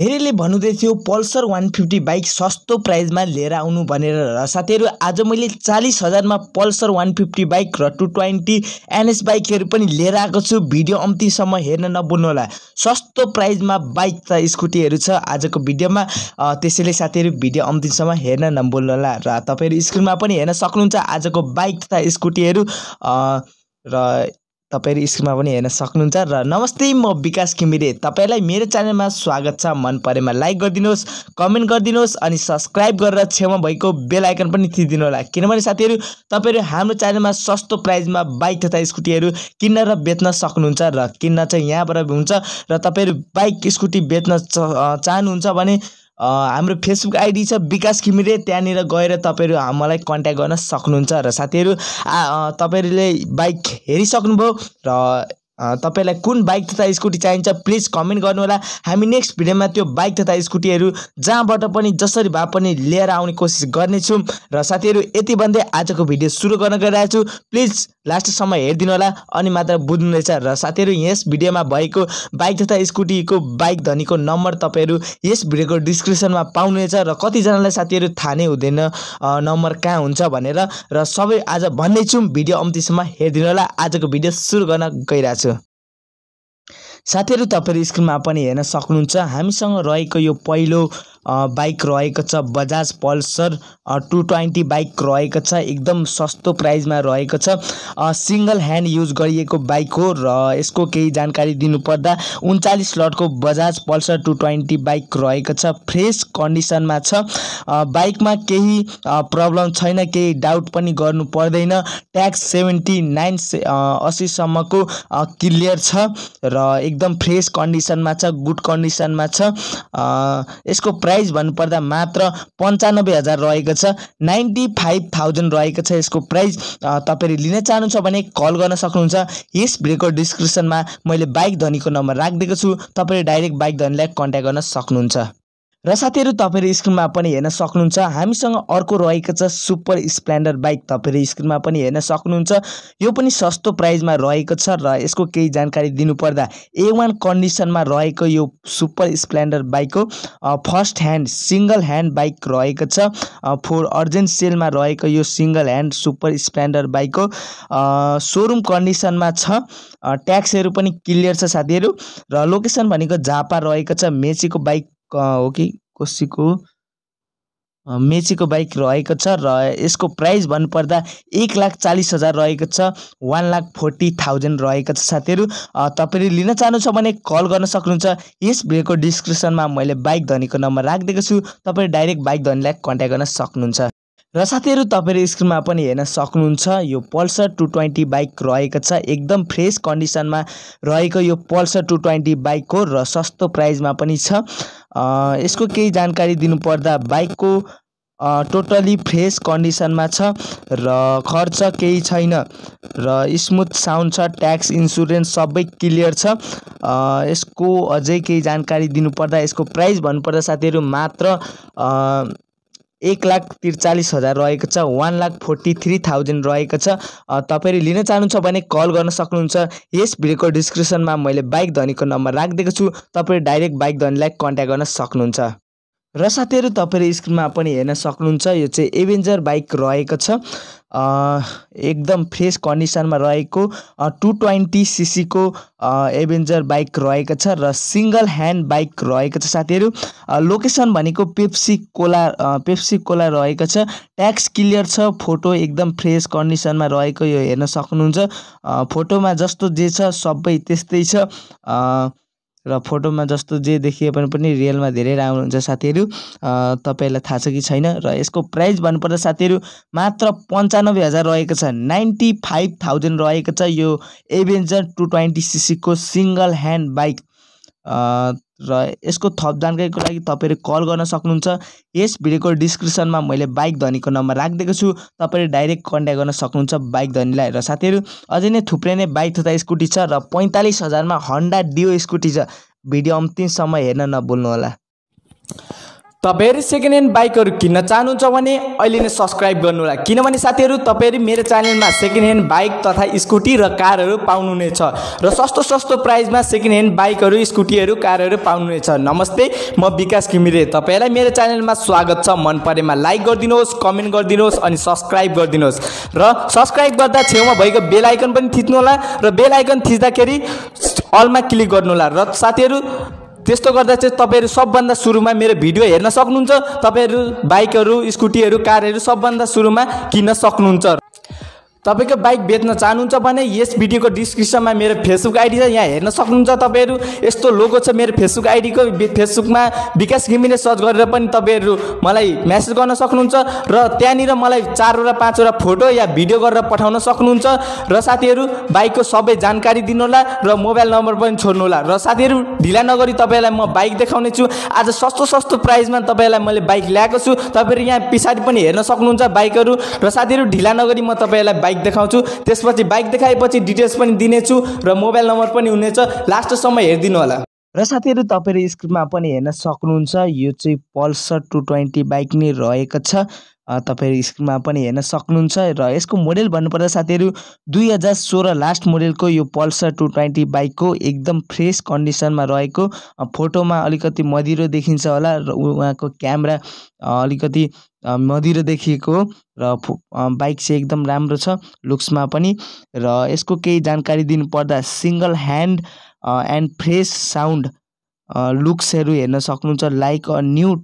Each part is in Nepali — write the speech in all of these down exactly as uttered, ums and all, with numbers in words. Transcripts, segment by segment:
धेरैले भन्दै थियो पल्सर एक सय पचास बाइक सस्तो प्राइसमा लिएर आउनु भनेर। र साथीहरु आज मैले चालीस हजार में पल्सर एक सय पचास बाइक र टू ट्वेन्टी एनएस बाइकहरु पनि लिएर आएको छु। भिडियो अन्तिमसम्म हेर्न नभुल्नु होला। सस्तो प्राइसमा बाइक र स्कुटीहरु छ आजको भिडियोमा, त्यसैले साथीहरु भिडियो अन्तिमसम्म हेर्न नभुल्नु होला। र तपाईहरु स्क्रिनमा पनि हेर्न सक्नुहुन्छ आजको बाइक तथा स्कुटीहरु र तपाईहरु स्क्रिनमा पनि हेर्न सक्नुहुन्छ। र नमस्ते, म विकास घिमिरे, तपाईलाई मेरो च्यानलमा स्वागत छ। मन परेमा लाइक गर्दिनुहोस्, कमेन्ट गर्दिनुहोस् अनि सब्स्क्राइब गरेर छेउमा भएको बेल आइकन पनि थिचिदिनु होला, किनभने साथीहरु तपाईहरु हाम्रो च्यानलमा सस्तो प्राइसमा बाइक तथा स्कुटीहरु किन्न र बेच्न सक्नुहुन्छ। र किन्न चाहिँ यहाँबाट हुन्छ र तपाईहरु बाइक स्कुटी बेच्न चाहनुहुन्छ भने हाम्रो फेसबुक आइडी छ विकास घिमिरे, त्यहाँनिर गएर तपाईहरु हामीलाई कन्ट्याक्ट गर्न सक्नुहुन्छ। र साथीहरु तपाईहरुले बाइक हेरिसक्नुभयो र तपाईलाई कुन बाइक तथा स्कुटी चाहिन्छ प्लिज कमेन्ट गर्नु होला। हामी नेक्स्ट भिडियोमा त्यो बाइक तथा स्कुटीहरु जहाँबाट पनि जसरी भए पनि लिएर आउने कोसिस गर्नेछौँ। र साथीहरु यति भन्दै आजको भिडियो सुरु गर्न गइरहेको छु, प्लिज लास्टसम्म हेरिदिनु होला अनि मात्र बुझ्नु रहेछ। र साथीहरु यस भिडियोमा भएको बाइक तथा स्कुटीको बाइक धनीको नम्बर तपाईहरु यस भिडियोको डिस्क्रिप्सनमा पाउनुहुन्छ। र कतिजनालाई साथीहरु थाहा नै हुँदैन नम्बर कहाँ हुन्छ भनेर, र सबै आज भन्दै छौँ, भिडियो अन्तिमसम्म हेरिदिनु होला। आजको भिडियो सुरु गर्न गइरहेको छु। साथीहरु तपाईहरु स्क्रिनमा पनि हेर्न सक्नुहुन्छ हामीसँग रहेको यो पहिलो बाइक रहेको छ Bajaj Pulsar two twenty bike रहेको छ, एकदम सस्तो प्राइसमा रहेको छ, सिंगल ह्यान्ड युज गरिएको बाइक हो। र यसको केही जानकारी दिनुपर्दा उन्चालीस लटको Bajaj Pulsar two twenty bike रहेको छ, फ्रेस कन्डिसनमा छ। बाइकमा केही प्रब्लम छैन, केही डाउट पनि गर्नु पर्दैन। ट्याक्स सेभेन्टी नाइन अस्सीसम्मको क्लियर छ र एकदम फ्रेस कन्डिसनमा छ, गुड कन्डिसनमा छ। यसको प्राइस भन्नुपर्दा मात्र पन्चानब्बे हजार रहेको छ, नाइन्टी फाइभ थाउजन्ड रहेको छ यसको प्राइस। तपाईले लिन चाहनुहुन्छ भने कल गर्न सक्नुहुन्छ। यस भिडियोको डिस्क्रिप्सनमा मैले बाइक धनीको नम्बर राखिदिएको छु, तपाईले डाइरेक्ट बाइक धनीलाई कन्ट्याक्ट गर्न सक्नुहुन्छ। र साथीहरु तपाईहरु स्क्रिनमा पनि हेर्न सक्नुहुन्छ हामीसँग अर्को रहेको छ सुपर स्प्लेन्डर बाइक, तपाईहरु स्क्रिनमा पनि हेर्न सक्नुहुन्छ। यो पनि सस्तो प्राइसमा रहेको छ र यसको केही जानकारी दिनुपर्दा ए वान कन्डिसनमा रहेको यो सुपर स्प्लेन्डर बाइक हो, first hand single hand bike रहेको छ, फोर अर्जेन्ट सेलमा रहेको यो single hand super Splendor bike हो, सोरुम कन्डिसनमा छ, ट्याक्सहरू पनि क्लियर छ साथीहरु। र लोकेसन भनेको झापा रहेको छ, मेचीको बाइक हो कि कसैको मेचीको बाइक रहेको छ। र यसको प्राइस भन्नुपर्दा एक लाख चालीस हजार रहेको छ, वान लाख फोर्टी थाउजन्ड रहेको छ। साथीहरु तपाईले लिन चाहनुहुन्छ भने कल गर्न सक्नुहुन्छ। यस भिडियोको डिस्क्रिप्सनमा मैले बाइक धनीको नम्बर राखिदिएको छु, तपाईले डाइरेक्ट बाइक धनीलाई कन्ट्याक्ट गर्न सक्नुहुन्छ। र साथीहरु तपाईहरु स्क्रिनमा पनि हेर्न सक्नुहुन्छ यो पल्सर टू ट्वेन्टी बाइक रहेको छ, एकदम फ्रेस कन्डिसनमा रहेको यो पल्सर टू ट्वेन्टी बाइक हो र सस्तो प्राइसमा पनि छ। यसको केही जानकारी दिनुपर्दा बाइकको टोटली फ्रेस कन्डिसनमा छ र खर्च केही छैन र स्मुथ साउन्ड छ, ट्याक्स इन्स्योरेन्स सबै क्लियर छ। यसको अझै केही जानकारी दिनुपर्दा यसको प्राइस भन्नुपर्दा साथीहरु मात्र एक लाख त्रिचालीस हजार रहेको छ, one lakh forty three thousand रहेको छ। तपाईहरु लिन चाहनुहुन्छ भने कल गर्न सक्नुहुन्छ। यस भिडियोको डिस्क्रिप्सनमा मैले बाइक धनीको नम्बर राखिदिएको छु, तपाईले डाइरेक्ट बाइक धनीलाई कन्ट्याक्ट गर्न सक्नुहुन्छ। र साथीहरु तपाईहरु स्क्रिनमा पनि हेर्न सक्नुहुन्छ यो चाहिँ एभेन्जर बाइक रहेको छ, एकदम फ्रेस कन्डिसनमा रहेको टू ट्वेन्टी सीसीको एभेन्जर बाइक रहेको छ र सिंगल ह्यान्ड बाइक रहेको छ। साथीहरु लोकेसन भनेको पेप्सी कोला पेप्सी कोला रहेको छ, ट्याक्स क्लियर छ, फोटो एकदम फ्रेस कन्डिसनमा रहेको यो हेर्न सक्नुहुन्छ। फोटोमा जस्तो जे छ सबै त्यस्तै छ र फोटोमा जस्तो जे देखिए पनि रियलमा धेरै राम्रो हुन्छ साथीहरु, तपाईलाई थाहा छ कि छैन। र यसको प्राइस भन्नुपर्दा साथीहरु मात्र पन्चानब्बे हजार रहेको छ, नाइन्टी फाइभ थाउजन्ड रहेको छ यो एभेन्जर टू ट्वेन्टी सीसीको सिङ्गल ह्यान्ड बाइक। र यसको थप जानकारीको लागि तपाईले कल गर्न सक्नुहुन्छ। यस भिडियोको डिस्क्रिप्सनमा मैले बाइक धनीको नम्बर राखिदिएको छु, तपाईले डाइरेक्ट कन्ट्याक्ट गर्न सक्नुहुन्छ बाइक धनीलाई। र साथीहरु अझै नै थुप्रै नै बाइक तथा स्कुटी छ र पैँतालिस हजारमा होन्डा डियो स्कुटी छ, भिडियो अन्तिमसम्म हेर्न नभुल्नु होला। तपाईहरु सेकेन्ड ह्यान्ड बाइकहरु किन्न चाहनुहुन्छ भने अहिले नै सब्स्क्राइब गर्नु होला, किनभने साथीहरु तपाईहरु मेरो च्यानलमा सेकेन्ड ह्यान्ड बाइक तथा स्कुटी र कारहरु पाउनुहुनेछ र सस्तो सस्तो प्राइसमा सेकेन्ड ह्यान्ड बाइकहरु, स्कुटीहरु, कारहरु पाउनुहुनेछ। नमस्ते, म विकास घिमिरे, तपाईहरुलाई मेरो च्यानलमा स्वागत छ। मन परेमा लाइक गर्दिनुहोस्, कमेन्ट गर्दिनुहोस् अनि सब्स्क्राइब गर्दिनुहोस् र सब्स्क्राइब गर्दा छेउमा भएको बेल आइकन पनि थिच्नु होला र बेल आइकन थिच्दाखेरि अलमा क्लिक गर्नु होला। र साथीहरु त्यस्तो गर्दा चाहिँ तपाईहरु सबभन्दा सुरुमा मेरो भिडियो हेर्न सक्नुहुन्छ। तपाईहरु बाइकहरु, स्कुटीहरु, कारहरु सबभन्दा सुरुमा किन्न सक्नुहुन्छ। तपाईको बाइक बेच्न चाहनुहुन्छ भने यस भिडियोको डिस्क्रिप्सनमा मेरो फेसबुक आइडी छ, यहाँ हेर्न सक्नुहुन्छ। तपाईहरु यस्तो लोगो छ मेरो फेसबुक आइडीको, फेसबुकमा विकास घिमिरे सर्च गरेर पनि तपाईहरु मलाई मेसेज गर्न सक्नुहुन्छ र त्यहाँनिर मलाई चारवटा पाँचवटा फोटो या भिडियो गरेर पठाउन सक्नुहुन्छ। र साथीहरु बाइकको सबै जानकारी दिनुहोला र मोबाइल नम्बर पनि छोड्नुहोला। र साथीहरु ढिला नगरी तपाईहरुलाई म बाइक देखाउने छु। आज सस्तो सस्तो प्राइसमा तपाईहरुलाई मैले बाइक ल्याएको छु। तपाईहरु यहाँ पछाडी पनि हेर्न सक्नुहुन्छ बाइकहरु। र साथीहरु ढिला नगरी म तपाईहरुलाई बाइक देखाउँछु, त्यसपछि बाइक देखाएपछि डिटेल्स पनि दिनेछु र मोबाइल नम्बर पनि हुनेछ। लास्टसम्म हेरिदिनु होला। र साथीहरु तपाईहरु स्क्रिनमा पनि हेर्न सक्नुहुन्छ, यो चाहिँ पल्सर टू ट्वेन्टी बाइक नै रहेको छ। तपाईहरु स्क्रिनमा पनि हेर्न सक्नुहुन्छ र यसको मोडेल भन्नुपर्दा साथीहरु दुई हजार सोह्र लास्ट मोडेलको यो पल्सर टू ट्वेन्टी बाइकको एकदम फ्रेस कन्डिसनमा रहेको, फोटोमा अलिकति मदिरो देखिन्छ होला र उहाँको क्यामेरा अलिकति मदिरो देखिएको र बाइक चाहिँ एकदम राम्रो छ लुक्समा पनि। र यसको केही जानकारी दिनुपर्दा single hand and fresh sound लुक्सहरू हेर्न सक्नुहुन्छ, लाइक अ न्यू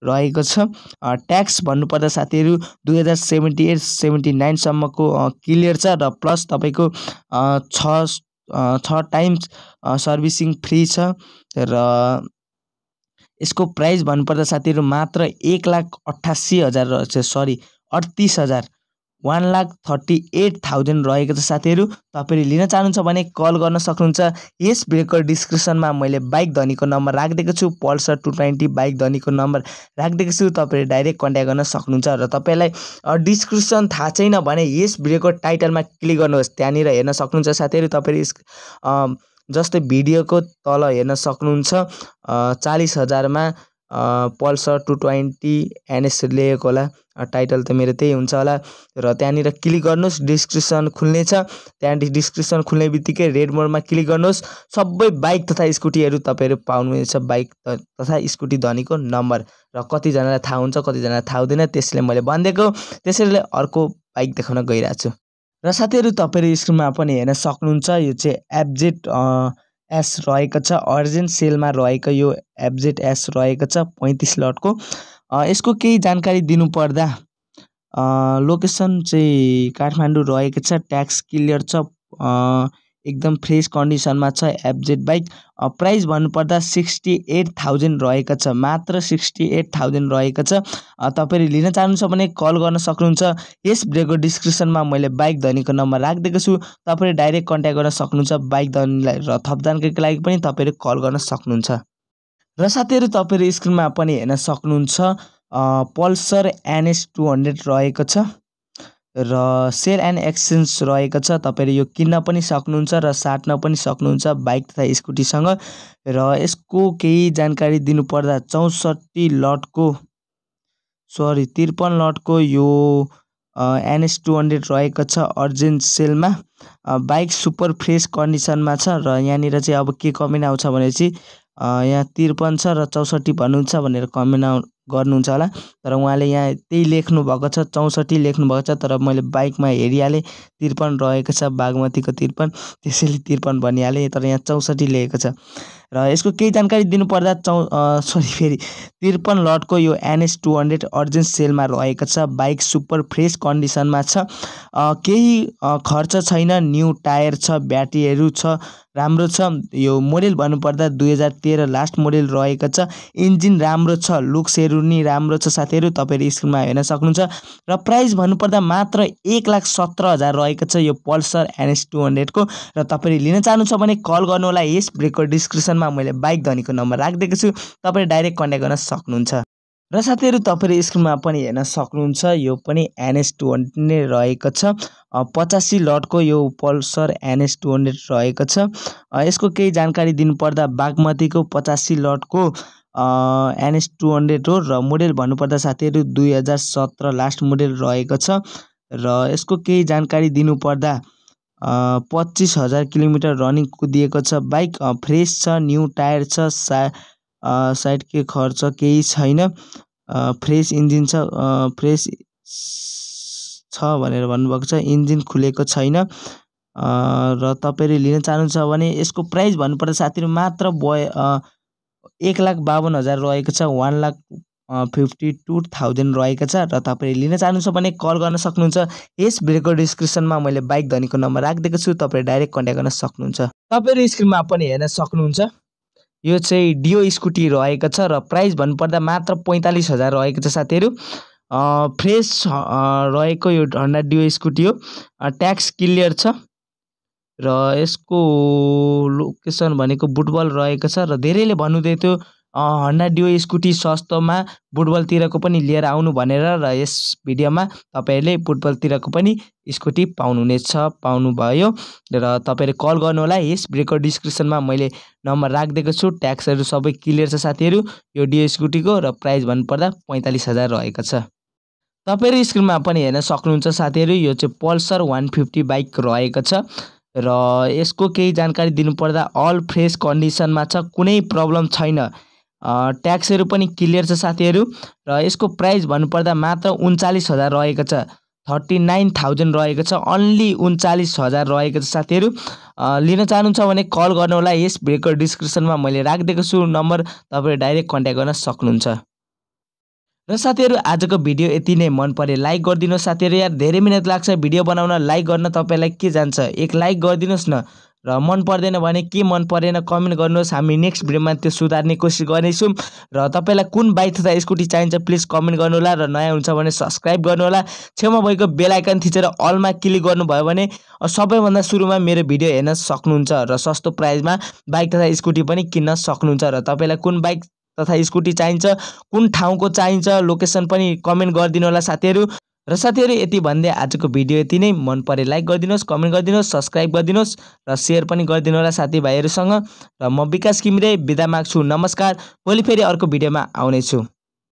रहेको छ। ट्याक्स भन्नुपर्दा साथीहरू दुई हजार सेभेन्टी एट सेभेन्टी नाइनसम्मको क्लियर छ र प्लस तपाईँको छ छ टाइम्स सर्भिसिङ फ्री छ। र यसको प्राइस भन्नुपर्दा साथीहरू मात्र एक लाख अठासी हजार रहेछ, सरी अडतिस हजार one lakh thirty eight thousand रहेको छ। साथीहरू तपाईँले लिन चाहनुहुन्छ भने कल गर्न सक्नुहुन्छ। यस भिडियोको डिस्क्रिप्सनमा मैले बाइक धनीको नम्बर राखिदिएको छु, पल्सर टू ट्वेन्टी बाइक धनीको नम्बर राखिदिएको छु। तपाईँले डाइरेक्ट कन्ट्याक्ट गर्न सक्नुहुन्छ। र तपाईँलाई डिस्क्रिप्सन थाहा छैन भने यस भिडियोको टाइटलमा क्लिक गर्नुहोस्, त्यहाँनिर हेर्न सक्नुहुन्छ। साथीहरू तपाईँले जस्तै भिडियोको तल हेर्न सक्नुहुन्छ, चालिस हजारमा पल्सर टू ट्वेन्टी एनएस लेखेको होला, टाइटल त मेरो त्यही हुन्छ होला। र त्यहाँनिर क्लिक गर्नुहोस्, डिस्क्रिप्सन खुल्नेछ। त्यहाँदेखि डिस्क्रिप्सन खुल्ने बित्तिकै रेड मोडमा क्लिक गर्नुहोस्। सबै बाइक तथा स्कुटीहरू तपाईँहरू पाउनुहुनेछ, बाइक तथा स्कुटी धनीको नम्बर। र कतिजनालाई थाहा हुन्छ, कतिजनालाई थाहा हुँदैन, त्यसले मैले भनिदिएको। त्यसैले अर्को बाइक देखाउन गइरहेको छु। र साथीहरू तपाईँहरू स्क्रिनमा पनि हेर्न सक्नुहुन्छ, यो चाहिँ एफजेड एस रहेको छ, अर्जेन्ट सेलमा रहेको यो एफजेड एस रहेको छ पैँतिस लटको। यसको केही जानकारी दिनुपर्दा लोकेसन चाहिँ काठमाडौँ रहेको छ, ट्याक्स क्लियर छ, एकदम फ्रेस कन्डिसनमा छ एफजेड बाइक। प्राइस भन्नुपर्दा सिक्सटी एट थाउजन्ड रहेको छ, मात्र सिक्सटी एट थाउजन्ड रहेको छ। तपाईँले लिन चाहनुहुन्छ भने कल गर्न सक्नुहुन्छ। यस भिडियोको डिस्क्रिप्सनमा मैले बाइक धनीको नम्बर राखिदिएको छु, तपाईँले डाइरेक्ट कन्ट्याक्ट गर्न सक्नुहुन्छ। बाइक धनीलाई र थप जानकारीको लागि पनि तपाईँले कल गर्न सक्नुहुन्छ। र साथीहरू तपाईँहरू स्क्रिनमा पनि हेर्न सक्नुहुन्छ, पल्सर एनएस टू हन्ड्रेड रहेको छ र सेल एन्ड एक्सचेन्ज रहेको छ। तपाईँहरू यो किन्न पनि सक्नुहुन्छ र साट्न पनि सक्नुहुन्छ बाइक तथा स्कुटीसँग। र यसको केही जानकारी दिनुपर्दा चौसठी लटको सरी त्रिपन्न लटको यो एनएस टू हन्ड्रेड रहेको छ अर्जेन्ट सेलमा। बाइक सुपर फ्रेस कन्डिसनमा छ र यहाँनिर चाहिँ अब के कमेन्ट आउँछ भनेपछि यहाँ त्रिपन्न छ र चौसठी भन्नुहुन्छ भनेर कमेन्ट गर्नुहुन्छ होला, तर उहाँले यहाँ त्यही लेख्नु भएको छ, चौसठी लेख्नु भएको छ। तर मैले बाइकमा हेरिहालेँ त्रिपन्न रहेको छ, बागमतीको त्रिपन्न, त्यसैले त्रिपन्न भनिहालेँ, तर यहाँ चौसठी लेखेको छ। र यसको केही जानकारी दिनुपर्दा चौ सरी फेरि त्रिपन्न लटको यो एनएस टू हन्ड्रेड अर्जेन्ट सेलमा रहेको छ। बाइक सुपर फ्रेस कन्डिसनमा छ, केही खर्च छैन, न्यू टायर छ, ब्याट्रीहरू छ, राम्रो छ। यो मोडेल भन्नुपर्दा दुई हजार तेह्र लास्ट मोडेल रहेको छ। इन्जिन राम्रो छ, लुक्सहरू नि राम्रो छ। साथीहरू तपाईँहरू स्क्रिनमा हेर्न सक्नुहुन्छ। र प्राइस भन्नुपर्दा मात्र एक लाख सत्र हजार रहेको छ यो पल्सर एनएस टू हन्ड्रेडको। र तपाईँले लिन चाहनुहुन्छ भने कल गर्नुहोला। यस भिडियोको डिस्क्रिप्सनमा मैले बाइक धनीको नम्बर राखिदिएको छु, तपाईँले डाइरेक्ट कन्ट्याक्ट गर्न सक्नुहुन्छ। र साथीहरू तपाईँहरू स्क्रिनमा पनि हेर्न सक्नुहुन्छ, यो पनि एनएस टू हन्ड्रेड नै रहेको छ। पचासी लटको यो पल्सर एनएस टू हन्ड्रेड रहेको छ। यसको केही जानकारी दिनुपर्दा बागमतीको पचासी लटको एनएस टू हंड्रेड हो र मोडल भन्नुपर्दा साथीहरु दुई हजार सत्रह लास्ट मोडल रहेको छ र यसको केही जानकारी दिनुपर्दा पच्चीस हजार किलोमीटर रनिङ कुदिएको छ। बाइक फ्रेश छ, न्यू टायर छ, साइड के खर्च केही छैन, फ्रेश इन्जिन छ, फ्रेश छ भनेर भन्नुभएको छ। इन्जिन खुलेको छैन र तपाईले लिन चाहनुहुन्छ भने यसको प्राइस भन्नुपर्दा साथीहरु मात्र एक लाख बावन हजार रहेको छ, one lakh fifty two thousand रहेको छ र तपाईले लिन चाहनुहुन्छ भने कल गर्न सक्नुहुन्छ। यस भिडियोको डिस्क्रिप्सनमा मैले बाइक धनीको नम्बर राखिदिएको छु, तपाईले डाइरेक्ट कन्ट्याक्ट गर्न सक्नुहुन्छ। तपाईले स्क्रिनमा पनि हेर्न सक्नुहुन्छ, यो चाहिँ डियो स्कुटी रहेको छ र प्राइस भन्नुपर्दा मात्र पैंतालीस हजार रहेको छ साथीहरु। फ्रेश रहेको यो होन्डा डियो स्कुटी हो, ट्याक्स क्लियर छ र यसको लोकेसन भनेको बुटबल रहेको छ र धेरैले भन्नुदै थियो होन्डा डियो स्कुटी सस्तोमा बुटबलतिरको पनि लिएर आउनु भनेर, र यस भिडियोमा तपाईहरुले बुटबलतिरको पनि स्कुटी पाउनुहुनेछ, पाउनुभयो र तपाईहरुले कल गर्नु होला। यस भिडियोको डिस्क्रिप्सनमा मैले नम्बर राखिदिएको छु। ट्याक्सहरु सबै क्लियर छ साथीहरु यो डियो स्कुटीको र प्राइस भन्नुपर्दा पैंतालीस हजार रहेको छ। तपाईहरु स्क्रिनमा पनि हेर्न सक्नुहुन्छ साथीहरु, यो चाहिँ पल्सर एक सय पचास बाइक रहेको छ र यसको केही जानकारी दिनुपर्दा अल फ्रेस कन्डिसनमा छ, कुनै प्रब्लम छैन, ट्याक्सहरु पनि क्लियर छ साथीहरु र यसको प्राइस भन्नुपर्दा मात्र उन्चालीस हजार रहेको छ, थर्टी नाइन थाउजेंड रहेको छ, ओन्ली उन्चालीस हजार रहेको छ साथीहरु। लिन चाहनुहुन्छ भने कल गर्नु होला। यस भिडियोको डिस्क्रिप्सनमा मैले राखिदिएको छु नम्बर, तपाईले डाइरेक्ट कन्ट्याक्ट गर्न सक्नुहुन्छ। र साथीहरु आजको भिडियो यति नै, मन परे लाइक गरिदिनुस् साथीहरु, यार धेरै मिनेट लाग्छ भिडियो बनाउन, लाइक गर्न तपाईलाई के जान्छ, एक लाइक गरिदिनुस् न, र मन पर्दैन भने के मन परेन कमेन्ट गर्नुस्, हामी नेक्स्ट भिडियोमा त्यो सुधार्ने कोसिस गर्नेछौँ। र तपाईलाई कुन बाइक तथा स्कुटी चाहिन्छ प्लिज कमेन्ट गर्नु होला, र नयाँ हुन्छ भने सब्स्क्राइब गर्नु होला, छेउमा भएको बेल आइकन थिचेर अलमा क्लिक गर्नुभयो भने सबैभन्दा सुरुमा मेरो भिडियो हेर्न सक्नुहुन्छ र सस्तो प्राइसमा बाइक तथा स्कुटी पनि किन्न सक्नुहुन्छ। र तपाईलाई कुन बाइक तथा स्कुटी चाहिन्छ, कुन ठाउँको चाहिन्छ, लोकेसन पनि कमेन्ट गरिदिनु होला साथीहरु। र साथीहरु यति भन्दै आजको भिडियो यति नै, मन परे लाइक गरिदिनुहोस्, कमेन्ट गरिदिनुहोस्, सब्स्क्राइब गरिदिनुहोस् र सेयर पनि गरिदिनु होला साथीभाइहरुसँग। र म विकास घिमिरे बिदा माग्छु, नमस्कार। भोलि फेरि अर्को भिडियोमा आउने छु।